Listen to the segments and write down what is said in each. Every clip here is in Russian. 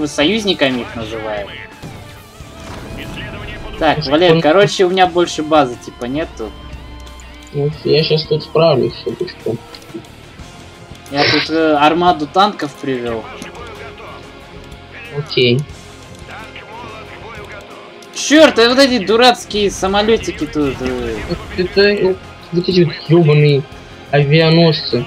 почему союзниками их называют. Так, Валер, короче, у меня больше базы типа нету. Я сейчас тут справлюсь, шуточку. Я тут армаду танков привел. Окей. Черт, а вот эти дурацкие самолетики тут. Это вот эти вот ёбаные авианосцы.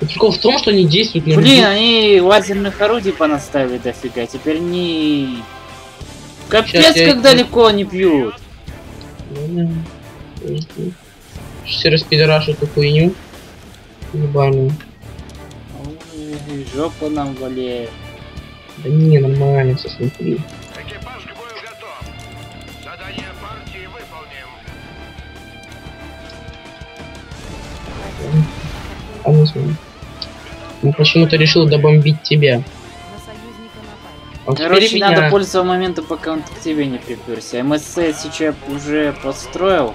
Прикол в том, что они действуют на... Блин, они лазерных орудий понаставили дофига, теперь не... Капец, как далеко они бьют. Все распидорашат эту хуйню. Ебаную. Ой, жопу нам болеет. Да не, нормально, все смотри. Экипаж любой готов. Задание партии выполним. А мы с вами. Ну почему-то решил добомбить тебя. А короче, меня... надо пользоваться моментом, пока он к тебе не приперся. МСС сейчас уже построил.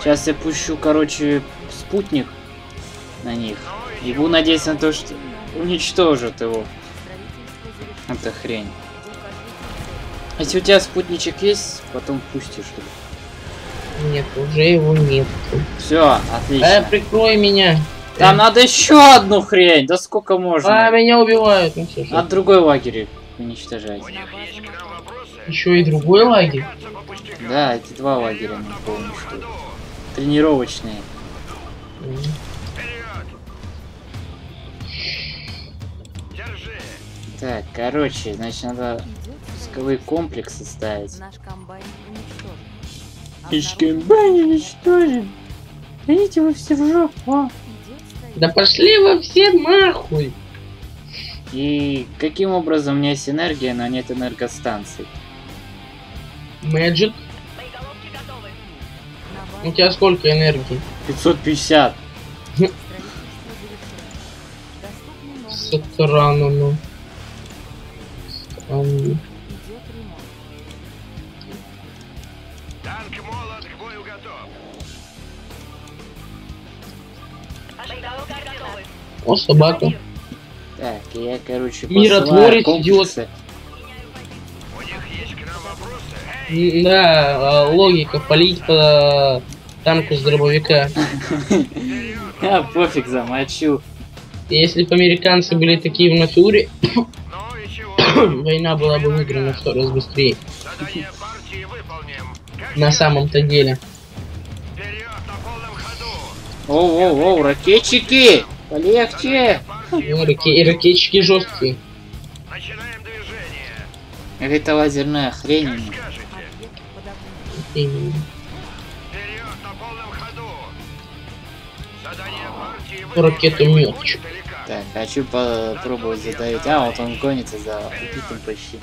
Сейчас я пущу, короче, спутник на них. И буду надеяться на то, что уничтожат его. Это хрень. Если у тебя спутничек есть, потом пустишь. Нет, уже его нет. Все, отлично. Прикрой меня. Там надо еще одну хрень. Да сколько можно? Меня убивают. Ну, все, от другой лагеря уничтожать. Еще и другой лагерь? Да, эти два лагеря не помню, что. Тренировочные. Так, короче, значит, надо пусковые комплексы ставить. Наш комбайн уничтожен. Идите вы все в жопу. Да пошли вы все нахуй. И каким образом у меня есть энергия, но нет энергостанций? Мэджик. У тебя сколько энергии? 550. Странно, ну. Танк молот к бою готов. О, собака. Так, я, короче, миротворец идиоты. У них есть к нам вопросы. Да, логика палить по танку с дробовика. Я пофиг замочу. Если бы американцы были такие в натуре, война была бы выиграна в 100 раз быстрее. На самом-то деле. Оу-оу-оу, ракетчики! Полегче! Ракетчики жесткие. Начинаем движение. Это лазерная хрень. Вперед на полном ходу. Задание партии выполнено. Ракету мелочь. Так, хочу попробовать задавить. А, вот он гонится за убитым почти.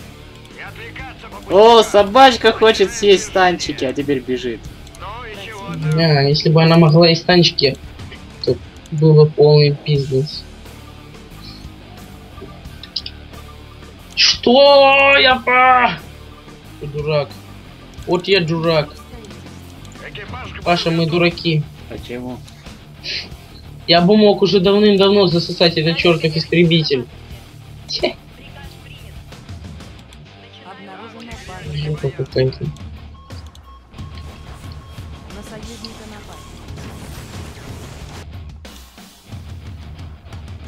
О, собачка хочет съесть танчики, а теперь бежит. Да, если бы она могла есть танчики, то было полный пиздец. Что? Я дурак. Вот я дурак. Паша, мы дураки. Почему? Я бы мог уже давным-давно засосать этот чертов истребитель.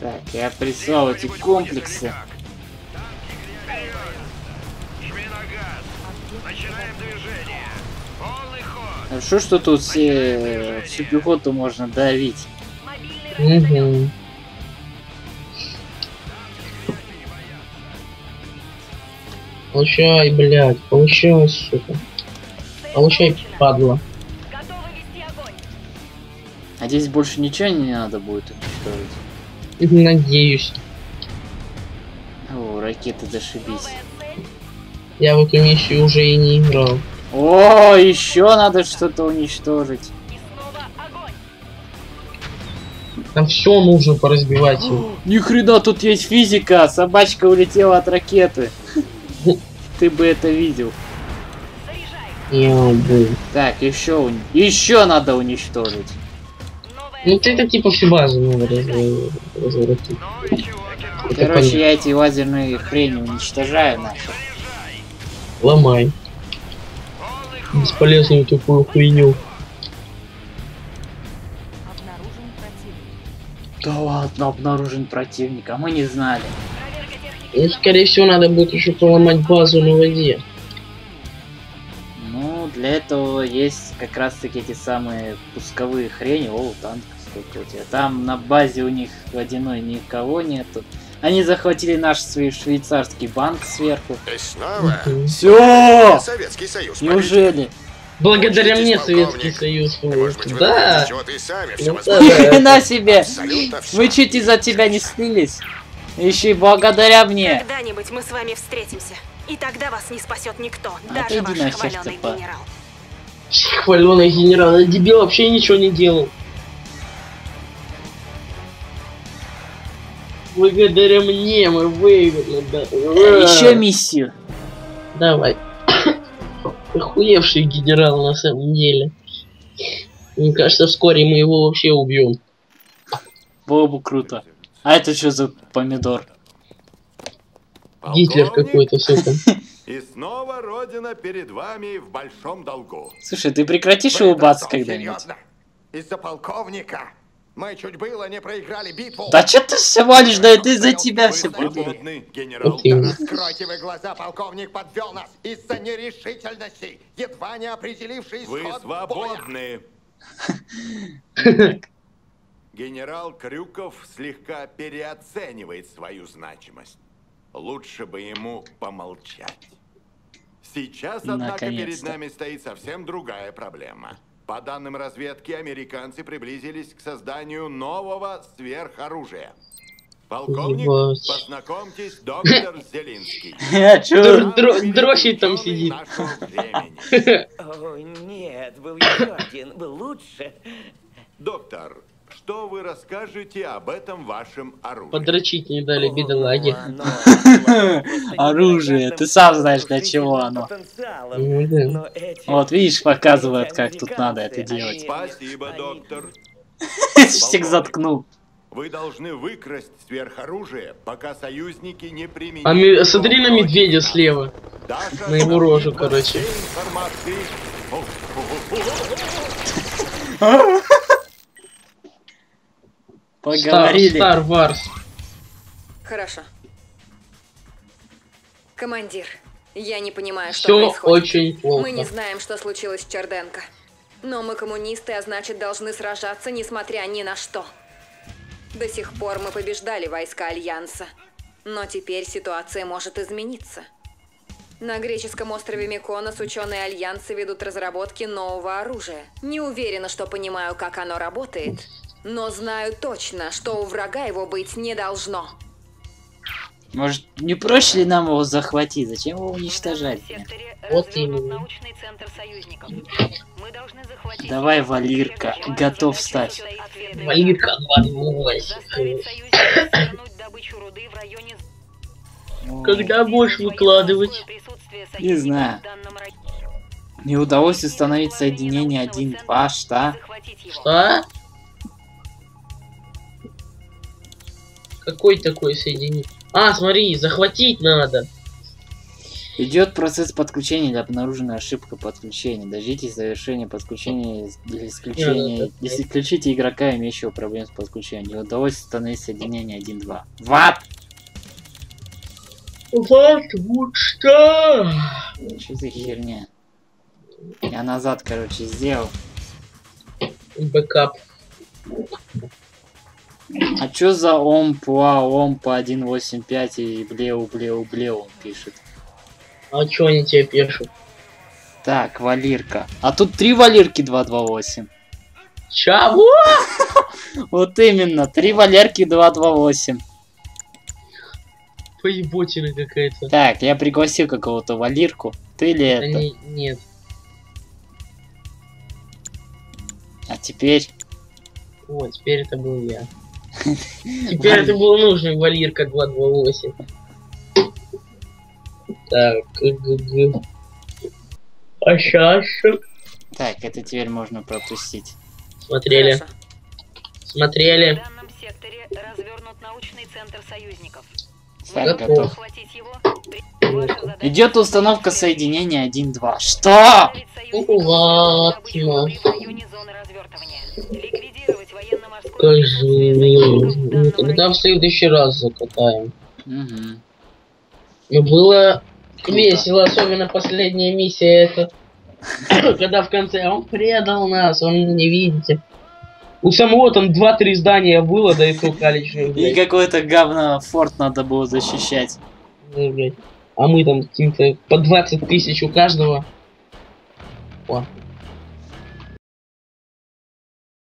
Так, я прислал эти комплексы. Хорошо, что тут всю пехоту можно давить. Угу. Получай, блядь, получай, сука. Получай, падла. А здесь больше ничего не надо будет уничтожить. Надеюсь. О, ракеты, зашибись. Я в эту миссию уже и не играл. О, еще надо что-то уничтожить. Там все нужно поразбивать его. Ни хрена, тут есть физика. Собачка улетела от ракеты. Ты бы это видел. Так, еще надо уничтожить. Ну ты это типа всю базу надо разворотить. Короче, я эти лазерные хрени уничтожаю нахер. Ломай. Бесполезную такую хуйню. Обнаружен противник. Да ладно, обнаружен противник, а мы не знали. Ну, скорее всего, надо будет еще поломать базу на воде. Ну, для этого есть как раз таки эти самые пусковые хрени. О, танк, сколько у тебя. Там на базе у них водяной никого нету. Они захватили наш швейцарский банк сверху. Все! Советский Союз. Неужели? Благодаря мне Советский Союз. Да. Хрена себе! Мы чуть из-за тебя не снились. Еще и благодаря мне. Когда-нибудь мы с вами встретимся, и тогда вас не спасет никто, даже ваш хваленый генерал. Хваленый генерал, этот дебил вообще ничего не делал. Благодаря мне мы выиграли. Да. Еще миссию. Давай. Охуевший генерал на самом деле. Мне кажется, вскоре мы его вообще убьем. Было бы круто. А это что за помидор? Гитлер какой-то, сука. И снова Родина перед вами в большом долгу. Слушай, ты прекратишь улыбаться когда-нибудь? Из-за полковника. Мы чуть было не проиграли битву. Да что ты все валишь, да это из-за тебя все придумал. Раскройте вы глаза, полковник подвел нас из-за нерешительности, едва не определивший исход боя. Вы свободны. Генерал Крюков слегка переоценивает свою значимость. Лучше бы ему помолчать. Сейчас, однако, перед нами стоит совсем другая проблема. По данным разведки, американцы приблизились к созданию нового сверхоружия. Полковник, познакомьтесь, доктор Зелинский. Дрочит там сидит. О, нет, был еще один, был лучше. Доктор, что вы расскажете об этом вашем оружии? Подрочить не дали, бедолаги. Оружие, ты сам знаешь, для чего оно. Вот видишь, показывают, как тут надо это делать. Спасибо, доктор. Всех заткнул. Вы должны выкрасть сверхоружие, пока союзники не применят. А смотри на медведя слева. На его рожу, короче. Поговорили. Star Wars. Хорошо. Командир, я не понимаю, что происходит. Очень плохо. Мы не знаем, что случилось с Черденко. Но мы коммунисты, а значит, должны сражаться, несмотря ни на что. До сих пор мы побеждали войска Альянса. Но теперь ситуация может измениться. На греческом острове Миконос ученые Альянса ведут разработки нового оружия. Не уверена, что понимаю, как оно работает. Но знаю точно, что у врага его быть не должно. Может, не проще ли нам его захватить? Зачем его уничтожать? Вот именно. Давай, Валирка, готов стать. Валирка, отвалилась. Когда будешь выкладывать? Не знаю. Не удалось установить соединение 1-2, что? Что? Какой такой соединить? А, смотри, захватить надо. Идет процесс подключения или обнаружена ошибка подключения. Дождитесь завершения подключения или исключения. Если включите игрока, имеющего проблем с подключением, не удалось установить соединение 1-2. Ват! Ват, вот что? Что за херня? Я назад, короче, сделал. Бэкап. А чё за омпа 185 и блеу, пишет. А чё они тебе пишут? Так, Валирка. А тут 3 Валирки 228. Чего? Вот именно, 3 Валерки 228. Поеботина какая-то. Так, я пригласил какого-то Валирку. Ты ли это? Нет. А теперь? Вот, теперь это был я. Теперь это был нужный Валирка 228. Так, а сейчас. Так, это теперь можно пропустить. Смотрели. Хорошо. Смотрели. секторе развернут научный центр союзников. Готов. Идет установка соединения 1-2. Что? Ладно. Скажи. Тогда в следующий раз закатаем. Угу. И было круто. Весело, особенно последняя миссия эта. Когда в конце он предал нас, он не видите. У самого там 2-3 здания было, да и только лично. И какое-то говно форт надо было защищать. Ну, блядь. А мы там каким-то по 20 тысяч у каждого. О,